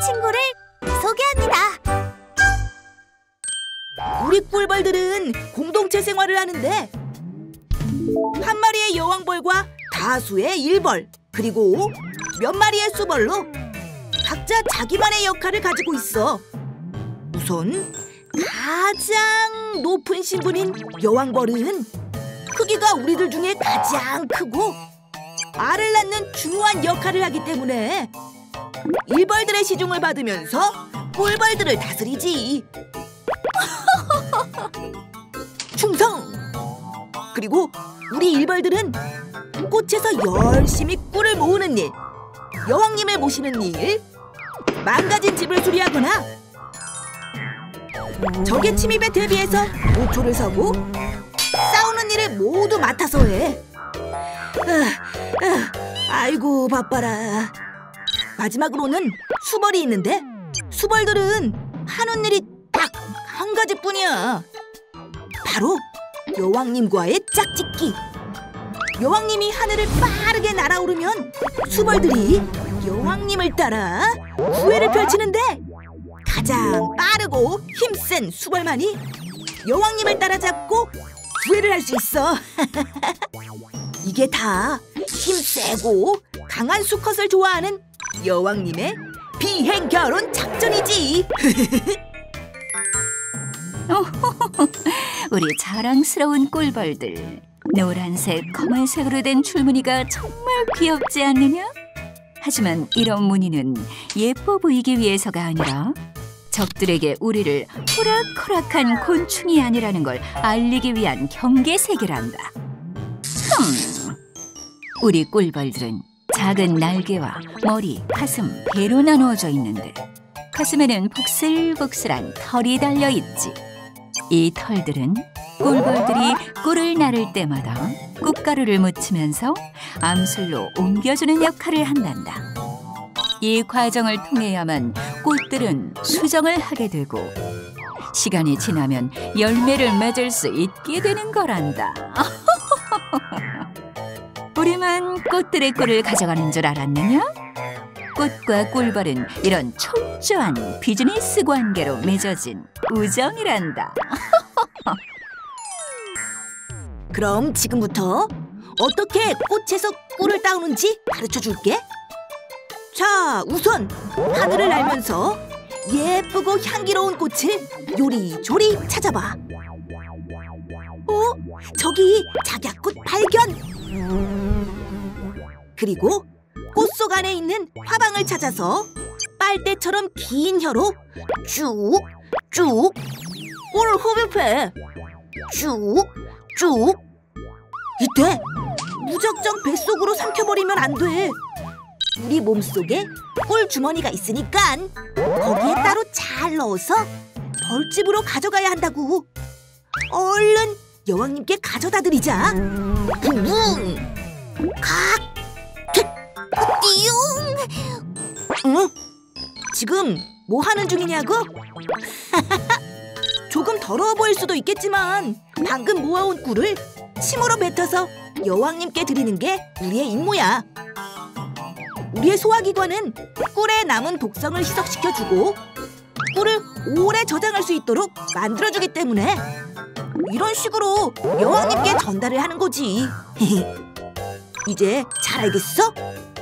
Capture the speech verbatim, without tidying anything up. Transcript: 친구를 소개합니다. 우리 꿀벌들은 공동체 생활을 하는데 한 마리의 여왕벌과 다수의 일벌, 그리고 몇 마리의 수벌로 각자 자기만의 역할을 가지고 있어. 우선 가장 높은 신분인 여왕벌은 크기가 우리들 중에 가장 크고 알을 낳는 중요한 역할을 하기 때문에 일벌들의 시중을 받으면서 꿀벌들을 다스리지. 충성! 그리고 우리 일벌들은 꽃에서 열심히 꿀을 모으는 일, 여왕님을 모시는 일, 망가진 집을 수리하거나 적의 침입에 대비해서 모초를 서고 싸우는 일을 모두 맡아서 해. 아, 아, 아이고 바빠라. 마지막으로는 수벌이 있는데 수벌들은 하는 일이 딱 한 가지뿐이야. 바로 여왕님과의 짝짓기. 여왕님이 하늘을 빠르게 날아오르면 수벌들이 여왕님을 따라 구애를 펼치는데 가장 빠르고 힘센 수벌만이 여왕님을 따라잡고 구애를 할 수 있어. 이게 다 힘세고 강한 수컷을 좋아하는 여왕님의 비행 결혼 작전이지. 우리 자랑스러운 꿀벌들, 노란색, 검은색으로 된 줄무늬가 정말 귀엽지 않느냐? 하지만 이런 무늬는 예뻐 보이기 위해서가 아니라 적들에게 우리를 호락호락한 곤충이 아니라는 걸 알리기 위한 경계색이란다. 흠! 우리 꿀벌들은 작은 날개와 머리, 가슴, 배로 나누어져 있는데 가슴에는 복슬복슬한 털이 달려있지. 이 털들은 꿀벌들이 꿀을 나를 때마다 꿀가루를 묻히면서 암술로 옮겨주는 역할을 한단다. 이 과정을 통해야만 꽃들은 수정을 하게 되고 시간이 지나면 열매를 맺을 수 있게 되는 거란다. 우리만 꽃들의 꿀을 가져가는 줄 알았느냐? 꽃과 꿀벌은 이런 철저한 비즈니스 관계로 맺어진 우정이란다. 그럼 지금부터 어떻게 꽃에서 꿀을 따오는지 가르쳐줄게. 자, 우선 하늘을 날면서 예쁘고 향기로운 꽃을 요리조리 찾아봐. 어? 저기 작약꽃 발견! 그리고 꽃 속 안에 있는 화방을 찾아서 빨대처럼 긴 혀로 쭉쭉 꿀을 흡입해. 쭉쭉. 이때 무작정 뱃속으로 삼켜버리면 안 돼. 우리 몸속에 꿀 주머니가 있으니까 거기에 따로 잘 넣어서 벌집으로 가져가야 한다고. 얼른 여왕님께 가져다 드리자. 붕붕! 각! 띠용! 응? 지금 뭐 하는 중이냐고? 조금 더러워 보일 수도 있겠지만 방금 모아온 꿀을 침으로 뱉어서 여왕님께 드리는 게 우리의 임무야. 우리의 소화기관은 꿀에 남은 독성을 희석시켜주고 꿀을 오래 저장할 수 있도록 만들어주기 때문에 이런 식으로 여왕님께 전달을 하는 거지. 이제 잘 알겠어?